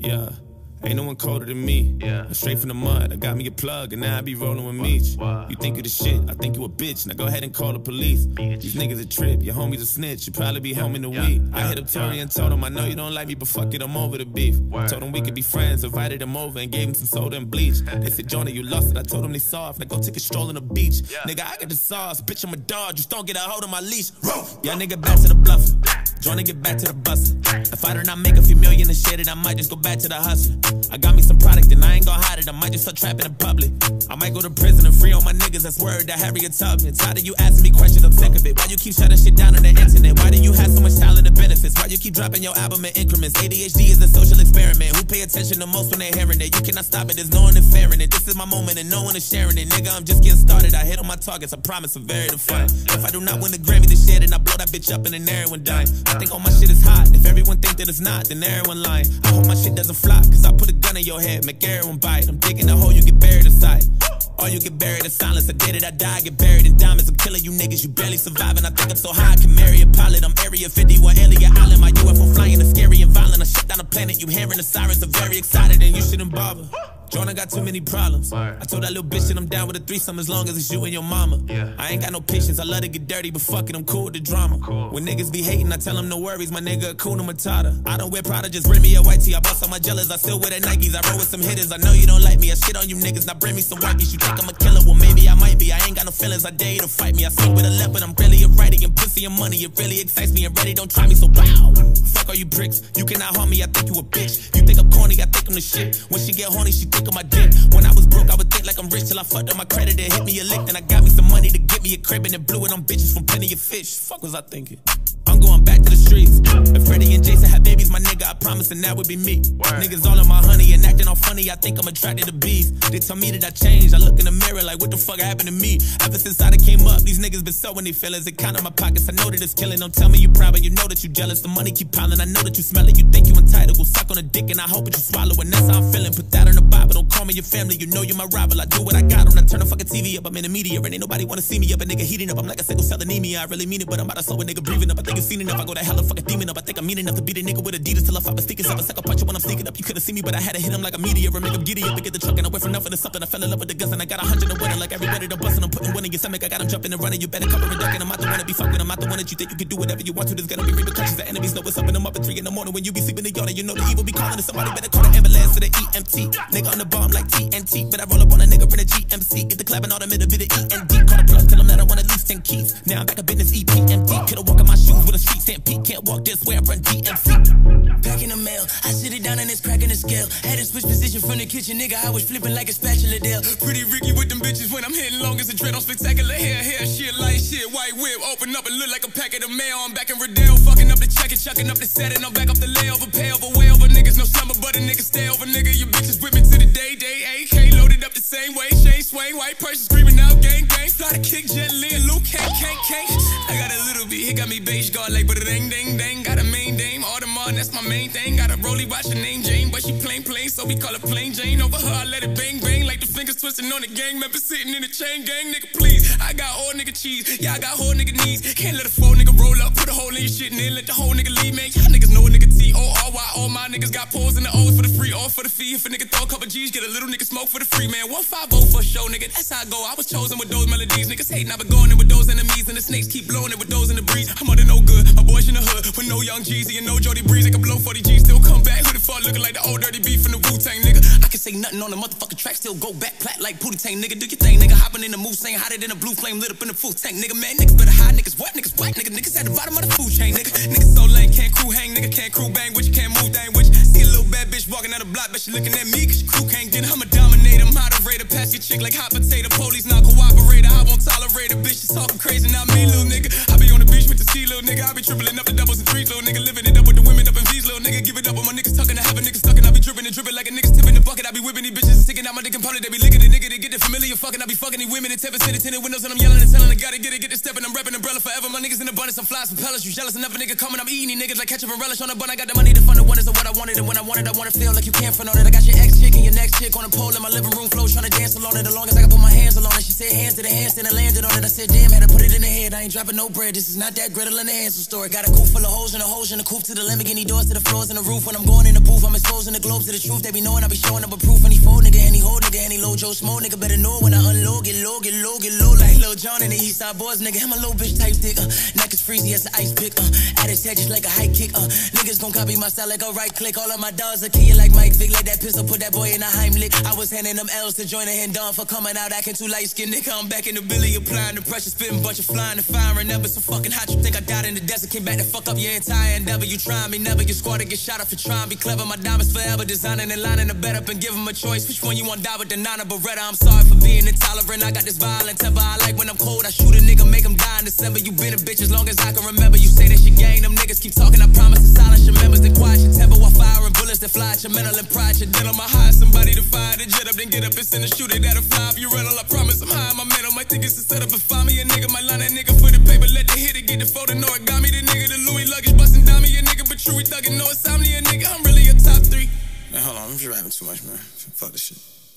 Yeah, ain't no one colder than me. Yeah, I'm straight from the mud. I got me a plug, and now I be rolling with Meech. You think you the shit, I think you a bitch. Now go ahead and call the police. These niggas a trip, your homies a snitch. You probably be home in a week. I hit up Tory and told him, I know you don't like me, but fuck it, I'm over the beef. Told him we could be friends, invited him over and gave him some soda and bleach. They said, Johnny, you lost it. I told him they soft. Now go take a stroll on the beach. Nigga, I got the sauce. Bitch, I'm a dog. Just don't get a hold of my leash. Yeah, nigga, back to the bluff. Johnny, get back to the bus. If I do not make a few million and shit it, I might just go back to the hustle. I got me some product and I ain't gon' hide it. I might just start trapping in public. I might go to prison and free all my niggas. That's word that Harriet Tubman. Tired of you asking me questions, I'm sick of it. Why you keep shutting shit down on the internet? Why do you have so much talent and benefits? Why you keep dropping your album in increments? ADHD is a social experiment. Who pay attention the most when they hearing it? You cannot stop it, there's no one interfering it. This is my moment and no one is sharing it. Nigga, I'm just getting started. I hit on my targets, I promise I'm very defined. If I do not win the Grammy this year, then I blow that bitch up in an air and dime. I think all my shit is hot. If everyone think that it's not, then everyone lying. I hope my shit doesn't flop, cause I put a gun in your head, make everyone bite. I'm digging a hole, you get buried inside. Or you get buried in silence. I did it, I die, I get buried in diamonds. I'm killing you niggas, you barely surviving. I think I'm so high, I can marry a pilot. I'm Area 51, Elliot Island. My UFO flying is scary and violent. I shut down a planet, you hearing the sirens. I'm very excited and you shouldn't bother. Jonah got too many problems. I told that little bitch that I'm down with a threesome as long as it's you and your mama. I ain't got no patience, I love to get dirty, but fuck it, I'm cool with the drama. When niggas be hating, I tell them no worries, my nigga Akuna Matata. I don't wear Prada, just bring me a white tee. I bust on my jealous, I still wear the Nikes. I roll with some hitters, I know you don't like me. I shit on you niggas, now bring me some wipes. You think I'm a killer, well maybe I might be. I ain't got no feelings, I dare you to fight me. I sleep with a leopard, I'm really a righty. And pussy and money, it really excites me. And ready, don't try me, so wow. Fuck all you bricks, you cannot harm me, I think you a bitch. You think I'm corny, I think I'm the shit. When she get horny, she think of my dick. When I was broke, I would think like I'm rich till I fucked up my credit and hit me a lick. Then I got me some money to get me a crib and then blew it on bitches from Plenty of Fish. Fuck was I thinking? I'm going back to the streets. If Freddie and Jason had babies, my nigga, I promise, and that would be me. Niggas all in my honey and acting all funny, I think I'm attracted to bees. They tell me that I changed, I look in the mirror like what the fuck happened to me? Ever since I done came up, these niggas been sowing their feelings. It count in my pockets, I know that it's killing. Don't tell me you proud, but you know that you jealous. The money keep piling, I know that you smell it. You think you entitled, go suck on a dick and I hope that you swallow. And that's how I'm feeling, put that on the Bible. Don't call me your family, you know you're my rival. I do what I got on, I turn the fucking TV up. I'm in the media and ain't nobody wanna see me up. A nigga heating up, I'm like a sickle cell anemia. I really mean it, but I'm about to slow a nigga breathing up. I think I've seen enough, I go to hell and fuck a demon up. I think I'm mean enough to beat a nigga with Adidas till I pop a sneakers up. I suck a punch when I'm sneaking up. You could've seen me, but I had to hit him like a meteor and make him giddy up. And get the truck and I went from nothing to something. I fell in love with the guns and I got 100 and winning. Like everybody done bustin', I'm putting one in your stomach. I got him jumping and running. You better cover and ducking. I'm out the one to be fucking. I'm out the one that you think you can do whatever you want to. There's gonna be repercussions. The enemies know what's up, and I'm up at 3 in the morning when you be sleeping in the yard. You know the evil be calling to somebody. Better call the ambulance to the EMT. Nigga on the bomb like TNT. But I roll up on a nigga in a GMC. Get the clap and all the middle bit of END. Call the plug, tell him that I want at least 10 keys. Now I'm back up in this EPMD. Could've walked in my shoes with a street stampede. Can't walk this way, I run DMC. Back in the mail, I sit it down and it's cracking the scale. Had to switch position from the kitchen, nigga. I was flipping like a spatula Dell. Pretty Ricky with them bitches when I'm hitting long as a dread on spectacular hair, shit like shit. White whip, open up and look like a packet of mail. I'm back in Riddell, fucking up the check and chucking up the set. And I'm back up the layover, pay over, way over niggas. No slumber, but a nigga stay over, nigga. You bitches with me to the day, day. AK loaded up the same way. Shane Swain, white person screaming out, gang, gang. Start a kick, Jet Li and Luke, can't. I got a little beat, he got me beige guard like, but it ain't dang. Got a main dame, Audemars, that's my main thing. Got a rollie watch, her name Jane, but she plain, so we call her Plain Jane. Over her, I let it bang, like the fingers twisting on the gang member sitting in the chain gang, nigga, please. I got old nigga cheese, yeah, I got whole nigga knees. Can't let a full nigga roll up, put a hole in your shit and then let the whole nigga leave, man. Y'all niggas know a nigga T-O-R-Y, all my niggas got poles in the O's for the free, all for the fee. If a nigga throw a couple G's, get a little nigga smoke for the free, man. 150 for show, nigga, that's how I go. I was chosen with those melodies, niggas hating, I've been going in with those enemies, and the snakes keep blowing it with those in the breeze. I'm under no good, my boys in the hood, with no young Jeezy and no Jody Breeze. I can blow 40 G's, still come back, who the fuck looking like the old dirty beef from the Wu-Tang, nigga. I can say nothing on the motherfucking track, still go back plat like Pootie Tang, nigga. Do your thing, nigga, hopping in the moose, ain't hotter than a blue flame lit up in the full tank, nigga. Man, niggas better hide, niggas what, niggas white, nigga, niggas at the bottom of the food chain, nigga. Niggas so lame, can't crew hang, nigga, can't crew bang, which you can't move dang, which see a little bad bitch walking out the block, but she looking at me, cause she crew can't get. I'ma dominate, I'm moderator, pass your chick like hot potato, police not cooperator, I won't tolerate a bitch, she's talking crazy, not me, little nigga. I be on the beach with the sea, little nigga, I be dribbling up the doubles and threes, little nigga, living it up with the women up in V's, little nigga, give it up with my niggas tucking, I have a niggas tucking, I be dripping and dripping like a niggas tipping the bucket, I be whipping these bitches and sticking out my dick and powder, they be licking the nigga, they get the familiar fucking, I be fucking these women in 10% of tinted windows and I'm yelling and telling, I gotta get it, get this step and I'm repping umbrella forever, my niggas in abundance, I'm flies from pellets, you jealous enough a nigga coming, I'm eating these niggas like ketchup and relish on the bun, I got the money to fund the wonders of what I wanted, and when I wanna feel like you can't front on it, I got your ex chick and your next chick on a pole in my living room floor trying to dance along it, as long as I can put my hands along it, she said hands to the handstand and landed on it, I said damn, had to put it in the head, I ain't dropping no bread, this is not that Gretel and the Hansel story, got a coupe full of holes and a hose in the coupe to the Lamborghini doors to the floors and the roof, when I'm going in the booth, I'm exposing on the globe to the truth that we know, and I be showing up a proof. Any phone nigga, any hoe nigga, any low Joe Smo nigga better know when I unload, get low, get low, get low like Lil Jon and the East Side Boys nigga. I'm a low bitch type thick, neck is freezy as an ice pick, at his head just like a high kick, niggas gon' copy my style like a right click. All of my dogs are key like Mike Vick, let that pistol put that boy in a Heimlich. I was handing them L's to join a hand down for coming out acting too light skinned nigga. I'm back in the billy applying the pressure, spitting bunch of flying and firing never so fucking hot. You think I died in the desert, came back to fuck up your entire endeavor. You trying me never, you squad to get shot up for trying be clever. My diamonds forever designing and lining the bed up and giving them a choice. Which one you want, die with the nana Beretta? I'm sorry for being intolerant, I got this violent temper. I like when I'm cold, I shoot a nigga, make him die in December. You been a bitch as long as I can remember. You say that you gang, them niggas keep talking, I promise to silence your members. Then quiet your temper while firing bullets that fly at your mental and pride your dental. I hire somebody to fire the jet up, then get up and send a shoot it at a fly. If you rental, I promise I'm high in my mental. Might think it's a setup and find me a nigga, might line that nigga for the paper, let the hit it, get the photo, know it got me. The nigga, the Louis luggage, bustin' down me a nigga, but true, we thuggin', know it's time me a nigga, I'm really a top 3. Man, hold on, I'm just rapping too much, man. Fuck this shit.